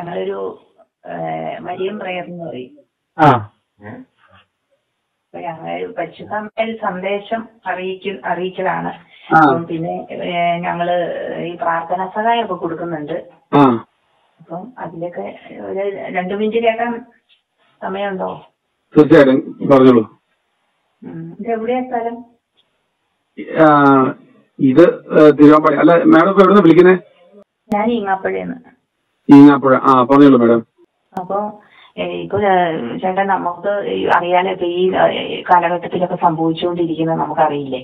ഞങ്ങളൊരു വലിയ പ്രേയറിന് പോയി. അപ്പൊ ഞങ്ങളൊരു പരിശുദ്ധമായ സന്ദേശം അറിയിച്ചതാണ്. പിന്നെ ഞങ്ങള് ഈ പ്രാർത്ഥനാ സഹായമൊക്കെ കൊടുക്കുന്നുണ്ട്. അപ്പം അതിലൊക്കെ ഒരു 2 മിനിറ്റ് കേൾക്കാൻ സമയമുണ്ടോ? തീർച്ചയായിട്ടും പറഞ്ഞോളൂ. ഇതെവിടെയാ സ്ഥലം? ഇത് തിരുവാമ്പാടി. അല്ല മാഡം ഇപ്പൊ എവിടുന്ന് വിളിക്കുന്നേ? ഞാൻ ഈങ്ങാപ്പുഴന്ന്. ഈങ്ങാപ്പുഴ. ആ പറഞ്ഞോളൂ മാഡം. അപ്പൊ ഇപ്പൊ ചേട്ടാ നമുക്ക് അറിയാലോ ഇപ്പൊ ഈ കാലഘട്ടത്തിലൊക്കെ സംഭവിച്ചുകൊണ്ടിരിക്കുന്നത് നമുക്കറിയില്ലേ?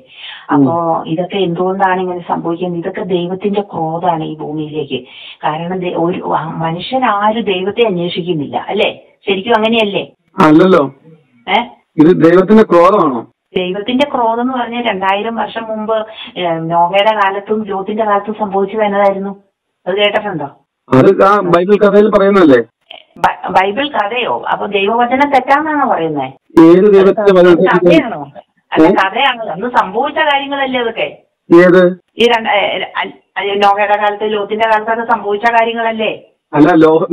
അപ്പോ ഇതൊക്കെ എന്തുകൊണ്ടാണ് ഇങ്ങനെ സംഭവിക്കുന്നത്? ഇതൊക്കെ ദൈവത്തിന്റെ ക്രോധാണ് ഈ ഭൂമിയിലേക്ക്. കാരണം ഒരു മനുഷ്യനാരും ദൈവത്തെ അന്വേഷിക്കുന്നില്ല അല്ലേ? ശരിക്കും അങ്ങനെയല്ലേ? അല്ലല്ലോ. ഇത് ദൈവത്തിന്റെ ക്രോധമാണോ? ദൈവത്തിന്റെ ക്രോധം എന്ന് പറഞ്ഞാൽ 2000 വർഷം മുമ്പ് നോഹയുടെ കാലത്തും ലോത്തിന്റെ കാലത്തും സംഭവിച്ചു വന്നതായിരുന്നു. അത് കേട്ടിട്ടുണ്ടോ? അത് ബൈബിൾ കഥയിൽ പറയുന്നല്ലേ? ബൈബിൾ കഥയോ? അപ്പൊ ദൈവവചനം തെറ്റാന്നാണോ പറയുന്നത്? കഥയാണോ? അല്ല കഥയാണ്. അന്ന് സംഭവിച്ച കാര്യങ്ങളല്ലേ അതൊക്കെ? ഈ നോഹയുടെ കാലത്ത് ലോത്തിന്റെ കാലത്ത് അത് സംഭവിച്ച കാര്യങ്ങളല്ലേ? അല്ല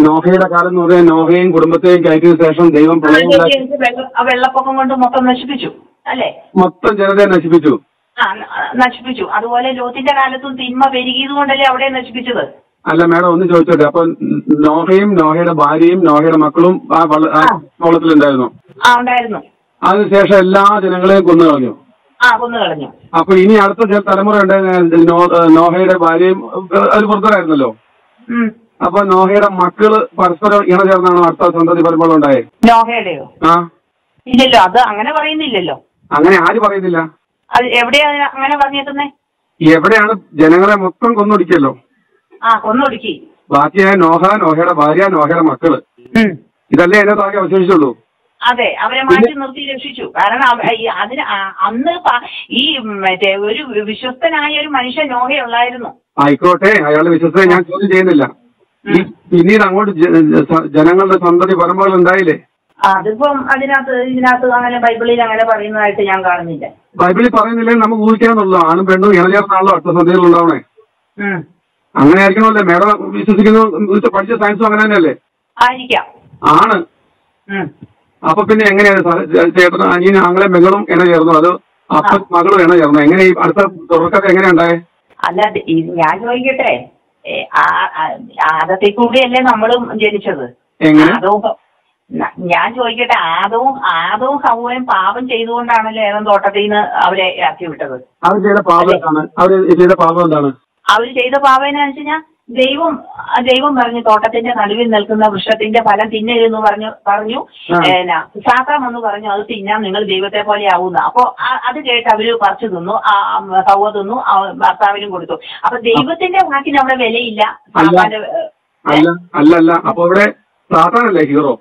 നോഹയുടെ കാലം എന്ന് പറഞ്ഞാൽ നോഹയും കുടുംബത്തെയും കയറ്റിയ ശേഷം ദൈവം വെള്ളപ്പൊക്കം കൊണ്ട് മൊത്തം നശിപ്പിച്ചു അല്ലേ? മൊത്തം ജനതയെ നശിപ്പിച്ചു. നശിപ്പിച്ചു. അതുപോലെ ലോത്തിന്റെ കാലത്തും തിന്മ പെരുകിയത് കൊണ്ടല്ലേ അവിടെ നശിപ്പിച്ചത്? അല്ല മാഡം ഒന്ന് ചോദിച്ചോട്ടെ, അപ്പൊ നോഹയും നോഹയുടെ ഭാര്യയും നോഹയുടെ മക്കളും ആ വെള്ളത്തിലുണ്ടായിരുന്നു? ആ ഉണ്ടായിരുന്നു. അതിനുശേഷം എല്ലാ ജനങ്ങളെയും കൊന്നു കളഞ്ഞു. ആ കൊന്നു കളഞ്ഞു. അപ്പൊ ഇനി അടുത്ത തലമുറ ഉണ്ടായിരുന്നു. നോഹയുടെ ഭാര്യയും അത് പുറത്തുണ്ടായിരുന്നല്ലോ. അപ്പൊ നോഹയുടെ മക്കള് പരസ്പരം ഇണ ചേർന്നാണോ അടുത്ത സന്തതി പരമ്പര ഉണ്ടായത്? നോഹയുടെയോ? ആ ഇല്ലല്ലോ, അത് അങ്ങനെ പറയുന്നില്ലല്ലോ. അങ്ങനെ ആര് പറയുന്നില്ല? അത് എവിടെയാണ് അങ്ങനെ പറഞ്ഞേക്കുന്നേ? എവിടെയാണ്? ജനങ്ങളെ മൊത്തം കൊന്നൊടുക്കിയല്ലോ. ആ കൊന്നൊടുക്കി. ബാക്കിയായ നോഹ, നോഹയുടെ ഭാര്യ, നോഹയുടെ മക്കള്, ഇതല്ലേ എന്നെ താങ്കെ അവശേഷിച്ചുള്ളൂ. അതെ, അവരെ മാറ്റി നിർത്തി രക്ഷിച്ചു. കാരണം അതിന് അന്ന് ഈ മറ്റേ ഒരു വിശ്വസ്തനായ ഒരു മനുഷ്യൻ നോഹയുള്ളായിരുന്നു. ആയിക്കോട്ടെ, അയാളുടെ വിശ്വസ്തനെ ഞാൻ ചോദ്യം ചെയ്യുന്നില്ല. പിന്നീട് അങ്ങോട്ട് ജനങ്ങളുടെ സന്തതി പരമ്പരകൾ ഉണ്ടായില്ലേ? അതിപ്പം ഇതിനകത്ത് അങ്ങനെ ബൈബിളിൽ അങ്ങനെ പറയുന്നതായിട്ട് ഞാൻ കാണുന്നില്ല. ബൈബിളിൽ പറയുന്നില്ലേ? നമുക്ക് ഊഹിക്കാന്നുള്ളൂ. ആണും പെണ്ണും ഇണചേർന്നാണല്ലോ അടുത്ത സന്ധ്യയിൽ ഉണ്ടാവണേ. അങ്ങനെ ആയിരിക്കണമല്ലേ? മേഡം വിശ്വസിക്കുന്ന പഠിച്ച സയൻസും അങ്ങനെ തന്നെയല്ലേ ആണ്? അപ്പൊ പിന്നെ എങ്ങനെയാണ് ചേട്ടനും അനിയനും ആങ്ങളെ മകളും ഇണ ചേർന്നു? അത് അപ്പൻ മകളും ഇണ ചേർന്നു. എങ്ങനെ അടുത്ത തുടക്കത്തെ എങ്ങനെ ഉണ്ടായേ? അല്ല ഞാൻ ചോദിക്കട്ടെ, ആദത്തിൽ കൂടെയല്ലേ നമ്മളും ജനിച്ചത്? ഞാൻ ചോദിക്കട്ടെ, ആദവും ഹവ്വയും പാപം ചെയ്തുകൊണ്ടാണല്ലോ ഏദൻ തോട്ടത്തിൽ നിന്ന് അവരെ ആക്കി വിട്ടത്. അവര് ചെയ്ത പാപം എന്നാന്ന് വെച്ചാൽ ദൈവം പറഞ്ഞു തോട്ടത്തിന്റെ നടുവിൽ നിൽക്കുന്ന വൃക്ഷത്തിന്റെ ഫലം തിന്നരുതെന്ന് പറഞ്ഞു. സാത്താൻ എന്ന് പറഞ്ഞു അത് തിന്നാം, നിങ്ങൾ ദൈവത്തെ പോലെ ആവുന്നു. അപ്പൊ അത് കേട്ട് അവര് പറിച്ചു തിന്നു, ഹവ്വ തിന്നു, ഭർത്താവിനും കൊടുത്തു. അപ്പൊ ദൈവത്തിന്റെ വാക്കിന് അവിടെ വിലയില്ല. അല്ല, അപ്പൊ അവിടെ സാത്താനല്ലേ ഹീറോ?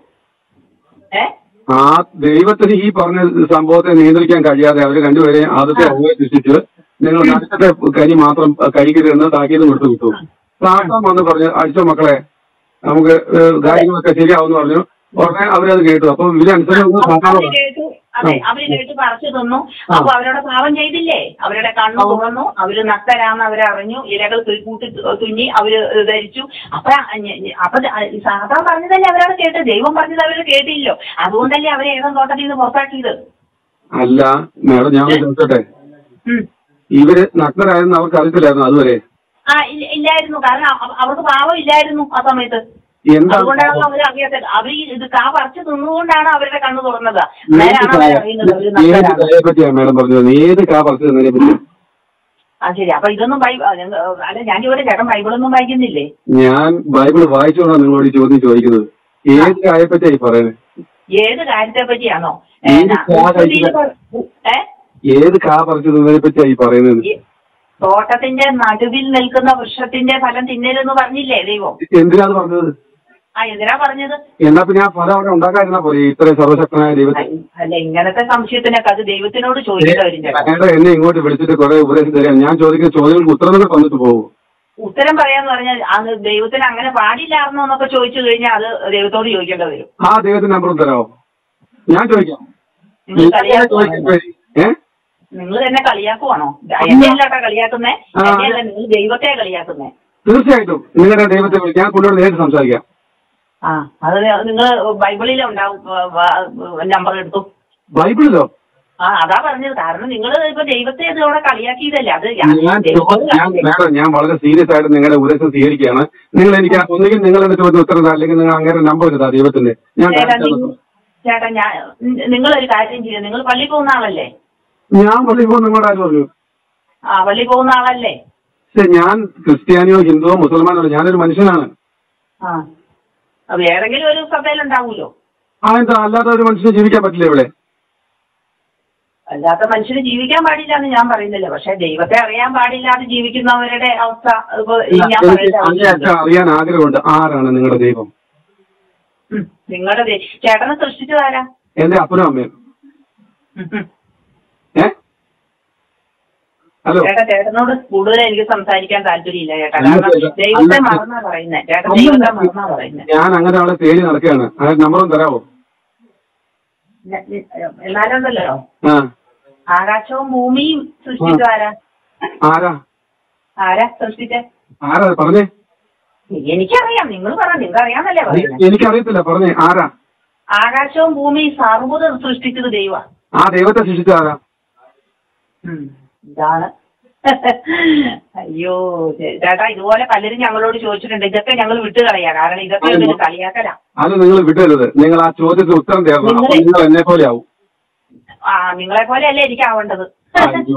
ആ ദൈവത്തിന് ഈ പറഞ്ഞ സംഭവത്തെ നിയന്ത്രിക്കാൻ കഴിയാതെ അവര് രണ്ടുപേരെയും ആദ്യത്തെ അവയെ സൃഷ്ടിച്ച് നിങ്ങൾ അടുത്ത കരി മാത്രം കഴിക്കരുതെന്ന് താക്കീത് കൊടുത്തു വിട്ടു. സാത്താൻ വന്ന് പറഞ്ഞു അടിച്ചോ മക്കളെ, നമുക്ക് കാര്യങ്ങളൊക്കെ ശരിയാവുമെന്ന് പറഞ്ഞു. ഉടനെ അവരത് കേട്ടു. അപ്പൊ ഇവരനുസരിച്ച് സാത്താൻ അവര് കേട്ട് പറിച്ചു തിന്നു. അപ്പൊ അവരോട് പാപം ചെയ്തില്ലേ? അവരുടെ കണ്ണു തുറന്നു, അവര് നഗ്നരാണെന്ന് അവരറിഞ്ഞു, ഇരകൾ കൂട്ടി തുന്നി അവര് ധരിച്ചു. അപ്പൊ സാത്താൻ പറഞ്ഞതല്ലേ അവരോട് കേട്ട്? ദൈവം പറഞ്ഞത് അവര് കേട്ടില്ലോ. അതുകൊണ്ടല്ലേ അവരെ ഏദൻ തോട്ടത്തിൽ നിന്ന് പുറത്താക്കിയത്. അല്ല മേഡം ഞാൻ ചോദിച്ചോട്ടെ, ഇവര് നഗ്നരായെന്ന് അവർക്ക് അറിയത്തില്ലായിരുന്നു അതുവരെ? ആ ഇല്ലായിരുന്നു. കാരണം അവർക്ക് പാപം ഇല്ലായിരുന്നു ആ സമയത്ത്. അതുകൊണ്ടാണല്ലോ അവര് അറിയാത്തത്. അവര് ഇത് കാ പറിച്ചു നിന്നുകൊണ്ടാണ് അവരുടെ കണ്ണു തുറന്നത്. ആ ശരി. അപ്പൊ ഇതൊന്നും അല്ല ഞാൻ ചോദിച്ച ചേട്ടൻ ബൈബിളൊന്നും വായിക്കുന്നില്ലേ? ഞാൻ ബൈബിൾ വായിച്ചോളാം. നിങ്ങളോട് ചോദ്യം ചോദിക്കുന്നത് ഏത് കാര്യത്തെപ്പറ്റിയായി പറയുന്നത്? ഏത് കാര്യത്തെ പറ്റിയാണോ? ഏത് കാ പറിച്ചു നിന്നതിനെ പറ്റിയായി പറയുന്നത്? തോട്ടത്തിന്റെ നടുവിൽ നിൽക്കുന്ന വൃക്ഷത്തിന്റെ ഫലം തിന്നരുതെന്ന് പറഞ്ഞില്ലേ ദൈവം? എന്തിനാണ് പറഞ്ഞത്? എന്തിനാ പറഞ്ഞത്? എന്നാ പിന്നെ ആ ഫലം അവിടെ ഉണ്ടാക്കാതിരുന്നാ പോലെ. ഇത്രയും സർവശക്തനായ ദൈവത്തിന് അല്ല ഇങ്ങനത്തെ സംശയത്തിനൊക്കെ അത് ദൈവത്തിനോട് ചോദിക്കേണ്ട. എന്നെ ഇങ്ങോട്ട് വിളിച്ചിട്ട് കുറെ ഉപദേശം തരാം. ഞാൻ ചോദിക്കുന്ന ചോദ്യങ്ങൾക്ക് ഉത്തരങ്ങൾ തന്നിട്ട് പോകും. ഉത്തരം പറയാന്ന് പറഞ്ഞാൽ അത് ദൈവത്തിന് അങ്ങനെ പാടില്ലായിരുന്നോ എന്നൊക്കെ ചോദിച്ചു കഴിഞ്ഞാൽ അത് ദൈവത്തോട് ചോദിക്കേണ്ട വരും. ആ ദൈവത്തിന് നമ്പർ തരാമോ? ഞാൻ ചോദിക്കാം. നിങ്ങൾ തന്നെ കളിയാക്കുവാണോ? എന്നെയല്ലാട്ടാ കളിയാക്കുന്നേ, എന്നെയല്ല, നിങ്ങൾ ദൈവത്തെ കളിയാക്കുന്നേ. തീർച്ചയായിട്ടും നിങ്ങളുടെ ദൈവത്തെ ഞാൻ കൊണ്ടുപോയി നേരിട്ട് സംസാരിക്കാം. അത് നിങ്ങൾ ബൈബിളിൽ ഉണ്ടാവും നമ്പർ എടുത്തു ബൈബിളിലോ? ആ അതാ പറഞ്ഞത്. കാരണം നിങ്ങൾ ഇപ്പൊ ദൈവത്തെ അവിടെ കളിയാക്കിയതല്ലേ. അത് ഞാൻ വളരെ സീരിയസ് ആയിട്ട് നിങ്ങളുടെ ഉപദേശം സ്വീകരിക്കുകയാണ്. നിങ്ങൾ എനിക്ക് ഒന്നുകിൽ നിങ്ങൾ എന്റെ ചോദ്യം ഉത്തരം അല്ലെങ്കിൽ നിങ്ങൾ അങ്ങനെ നമ്പർ എടുത്താ ദൈവത്തിന്റെ. ചേട്ടാ ഞാൻ നിങ്ങളൊരു കാര്യം ചെയ്യും. നിങ്ങൾ പള്ളി പോകുന്ന ആളല്ലേ? ഞാൻ പള്ളി പോകുന്ന നിങ്ങളുടെ ആര് പറഞ്ഞു? ആ പള്ളി പോകുന്ന ആളല്ലേ? ഞാൻ ക്രിസ്ത്യാനിയോ ഹിന്ദുവോ മുസൽമാനോ ഞാനൊരു മനുഷ്യനാണ്. ഏതെങ്കിലും ഒരു സഭയിലുണ്ടാവൂലോ? ആ എന്താ അല്ലാത്ത ഒരു മനുഷ്യന് ജീവിക്കാൻ പറ്റില്ല ഇവിടെ? അല്ലാത്ത മനുഷ്യന് ജീവിക്കാൻ പാടില്ല എന്ന് ഞാൻ പറയുന്നില്ല. പക്ഷെ ദൈവത്തെ അറിയാൻ പാടില്ലാതെ ജീവിക്കുന്നവരുടെ അവസ്ഥ അറിയാൻ ആഗ്രഹമുണ്ട്. ആരാണ് നിങ്ങളുടെ ദൈവം? നിങ്ങളുടെ ചേട്ടനെ സൃഷ്ടിച്ചതാരാ? എന്റെ അപ്പനും അമ്മയും. ചേട്ടാ ചേട്ടനോട് കൂടുതൽ എനിക്ക് സംസാരിക്കാൻ താല്പര്യമില്ല ചേട്ടാ. കാരണം ദൈവത്തെ മറന്നാ പറയുന്നത് ചേട്ടാ. ദൈവത്തെ മറന്നാ പറയുന്നത്. ഞാൻ അങ്ങനെ അവിടെ പേര് നടക്കുകയാണ്. നമ്പറും തരാമോ? എല്ലാരും ഉണ്ടല്ലോ. ആകാശവും ഭൂമിയും സൃഷ്ടിച്ചു ആരാ? ആരാ ആരാ സൃഷ്ടിച്ച? ആരാ പറഞ്ഞേ? എനിക്കറിയാം. നിങ്ങൾ പറ. നിങ്ങൾ അറിയാന്നല്ലേ പറയുന്നത്? എനിക്കറിയത്തില്ല. പറഞ്ഞേ ആരാ? ആകാശവും ഭൂമിയും സർവ്വതും സൃഷ്ടിച്ചത് ദൈവ. ആ ദൈവത്തെ സൃഷ്ടിച്ച ആരാ? ഇതാണ്. അയ്യോ ചേട്ടാ ഇതുപോലെ പലരും ഞങ്ങളോട് ചോദിച്ചിട്ടുണ്ട്. ഇതൊക്കെ ഞങ്ങൾ വിട്ടുകളയാ. കാരണം ഇതൊക്കെ കളിയാക്കലാ. അത് നിങ്ങൾ വിടരുത്. നിങ്ങൾ ആ ചോദ്യത്തിന് ഉത്തരം തരണം. ആ നിങ്ങളെ പോലെ അല്ലേ എനിക്ക് ആവേണ്ടത്?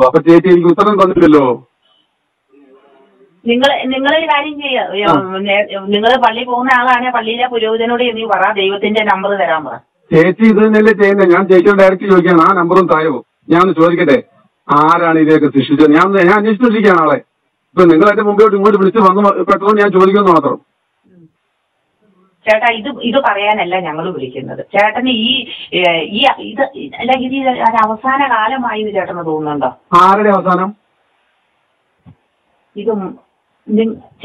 അപ്പൊ ചേച്ചി എനിക്ക് ഉത്തരം തന്നില്ലല്ലോ. നിങ്ങളൊരു കാര്യം ചെയ്യുക. നിങ്ങൾ പള്ളി പോകുന്ന ആളാണ്. പള്ളിയിലെ പുരോഹിതനോട് നീ പറ ദൈവത്തിന്റെ നമ്പർ തരാൻ പറ. ചേച്ചി ഇത് തന്നെയല്ലേ ചെയ്യുന്നത്? ഞാൻ ചേച്ചിയോട് ഡയറക്റ്റ് ചോദിക്കാണ്. ആ നമ്പറും തായോ? ഞാൻ ചോദിക്കട്ടെ ആരാണ് ഇതൊക്കെ സൃഷ്ടിച്ചത്? ഞാൻ അന്വേഷിച്ചോണ്ടിരിക്കുകയാണ് ആളെ. ഇപ്പൊ നിങ്ങളെന്റെ മുമ്പോട്ട് ഇങ്ങോട്ട് വിളിച്ച് വന്ന് പെട്ടെന്ന് ഞാൻ ചോദിക്കുന്നു മാത്രം. ചേട്ടാ ഇത് പറയാനല്ല ഞങ്ങൾ വിളിക്കുന്നത്. ചേട്ടന് ഈ ഇത് അല്ലെങ്കിൽ ഇത് അവസാന കാലമായി ചേട്ടന് തോന്നുന്നുണ്ടോ? ആരുടെ അവസാനം? ഇത്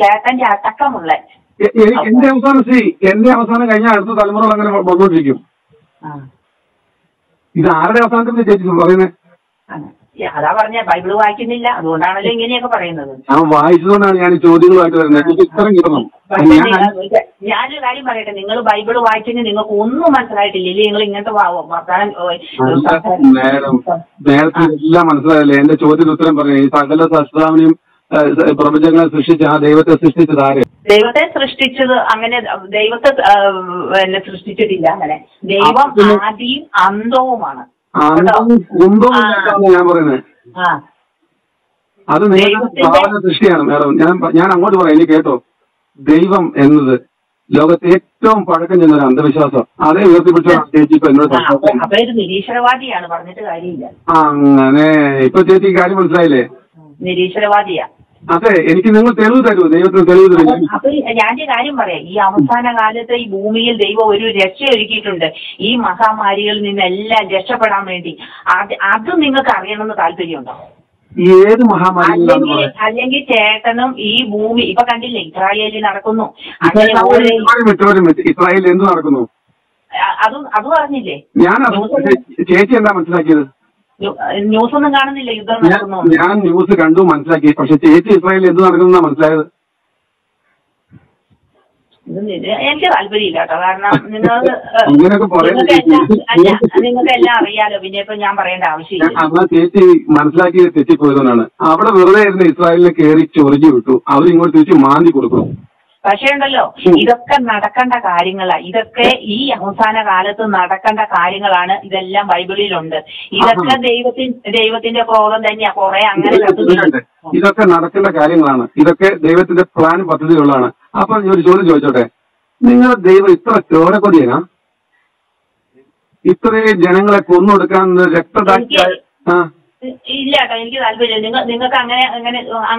ചേട്ടന്റെ അടക്കമുള്ള എന്റെ അവസാനം. എന്റെ അവസാനം കഴിഞ്ഞാൽ അടുത്ത തലമുറകൾ അങ്ങനെ വന്നുകൊണ്ടിരിക്കും. ഇത് ആരുടെ അവസാനത്തിന് ചേച്ചി പറയുന്നത്? അതാ പറഞ്ഞ ബൈബിള് വായിക്കുന്നില്ല. അതുകൊണ്ടാണല്ലോ ഇങ്ങനെയൊക്കെ പറയുന്നത്. ഞാൻ വായിച്ചതുകൊണ്ടാണ് ഞാൻ ചോദ്യങ്ങളുമായിട്ട് വരുന്നത്. ഞാനൊരു കാര്യം പറയട്ടെ. നിങ്ങൾ ബൈബിള് വായിച്ചെങ്കിൽ നിങ്ങൾക്ക് ഒന്നും മനസ്സിലായിട്ടില്ല. ഇല്ലേ നിങ്ങൾ ഇങ്ങനത്തെ നേരത്തെ എല്ലാം മനസ്സിലായില്ലേ? എന്റെ ചോദ്യത്തിന് ഉത്തരം പറഞ്ഞു. ഈ സകല സസ്താവിനെയും പ്രപഞ്ചങ്ങളെ സൃഷ്ടിച്ച ആ ദൈവത്തെ സൃഷ്ടിച്ചത് ആര്? ദൈവത്തെ സൃഷ്ടിച്ചത് അങ്ങനെ ദൈവത്തെ സൃഷ്ടിച്ചിട്ടില്ല. അങ്ങനെ ദൈവം ആദിയും അന്തവുമാണ്. ഞാൻ പറയുന്നത് അത് നിങ്ങളുടെ സൃഷ്ടിയാണ് മാഡം. ഞാൻ അങ്ങോട്ട് പറയാം. എനിക്ക് കേട്ടോ. ദൈവം എന്നത് ലോകത്തെ ഏറ്റവും പഴക്കം ചെന്ന ഒരു അന്ധവിശ്വാസം. അതേ ഉയർത്തിപ്പിടിച്ചാണ് ചേച്ചി ഇപ്പൊ എന്നോട് നിരീശ്വരവാദിയാണ്. പറഞ്ഞിട്ട് കാര്യമില്ല. അങ്ങനെ ഇപ്പൊ ചേച്ചി കാര്യം മനസ്സിലായില്ലേ? നിരീശ്വരവാദിയാ. അതെ. എനിക്ക് നിങ്ങൾ തെളിവ് തരൂ. ദൈവത്തിന് തെളിവ് തരൂ. അപ്പൊ ഞാനൊരു കാര്യം പറയാം. ഈ അവസാന കാലത്ത് ഈ ഭൂമിയിൽ ദൈവം ഒരു രക്ഷ ഒരുക്കിയിട്ടുണ്ട്. ഈ മഹാമാരികളിൽ നിന്നെല്ലാം രക്ഷപ്പെടാൻ വേണ്ടി. അത് നിങ്ങൾക്ക് അറിയണമെന്ന് താല്പര്യമുണ്ടോ? ഏത് മഹാമാരി? അല്ലെങ്കിൽ ചേട്ടനും ഈ ഭൂമി ഇപ്പൊ കണ്ടില്ലേ ഇസ്രായേലിൽ നടക്കുന്നു. ഇസ്രായേലിൽ എന്ത് നടക്കുന്നു? അത് പറഞ്ഞില്ലേ? ഞാൻ ചേച്ചി എന്താ മനസ്സിലാക്കിയത്? ന്യൂസ് ഒന്നും കാണുന്നില്ല. യുദ്ധം നടക്കുന്നു. ഞാൻ ന്യൂസ് കണ്ടു മനസ്സിലാക്കി. പക്ഷെ ചേച്ചി ഇസ്രായേലിൽ എന്ത് നടക്കുന്ന മനസ്സിലായത്? എനിക്ക് താല്പര്യമില്ല കേട്ടോ. കാരണം നിങ്ങൾക്ക് എല്ലാം അറിയാലോ. പിന്നെ ഇപ്പൊ ഞാൻ പറയേണ്ട ആവശ്യമില്ല. അമ്മ ചേച്ചി മനസ്സിലാക്കിയത് തെറ്റിപ്പോയതുകൊണ്ടാണ്. അവിടെ വെറുതെ ഇരുന്ന് ഇസ്രായേലിനെ കയറി ചൊറിഞ്ഞു വിട്ടു. അവരിങ്ങോട്ട് തിരിച്ച് മാന്തി കൊടുക്കും. പക്ഷേ ഉണ്ടല്ലോ ഇതൊക്കെ നടക്കേണ്ട കാര്യങ്ങളാണ്. ഇതൊക്കെ ഈ അവസാന കാലത്ത് നടക്കേണ്ട കാര്യങ്ങളാണ്. ഇതെല്ലാം ബൈബിളിലുണ്ട്. ഇതൊക്കെ ദൈവത്തിന്റെ ക്രോധം തന്നെയാ. കുറെ അങ്ങനെ ഇതൊക്കെ നടക്കേണ്ട കാര്യങ്ങളാണ്. ഇതൊക്കെ ദൈവത്തിന്റെ പ്ലാൻ പദ്ധതികളാണ്. അപ്പൊ ഒരു ചോദ്യം ചോദിച്ചോട്ടെ. നിങ്ങൾ ദൈവം ഇത്ര ചോരക്കൊടിയനാ? ഇത്രയും ജനങ്ങളെ കൊന്നൊടുക്കാൻ രക്തദാഹിയാ? ഇല്ല കേട്ടോ. എനിക്ക് താല്പര്യമില്ല. നിങ്ങൾക്ക് അങ്ങനെ അങ്ങനെ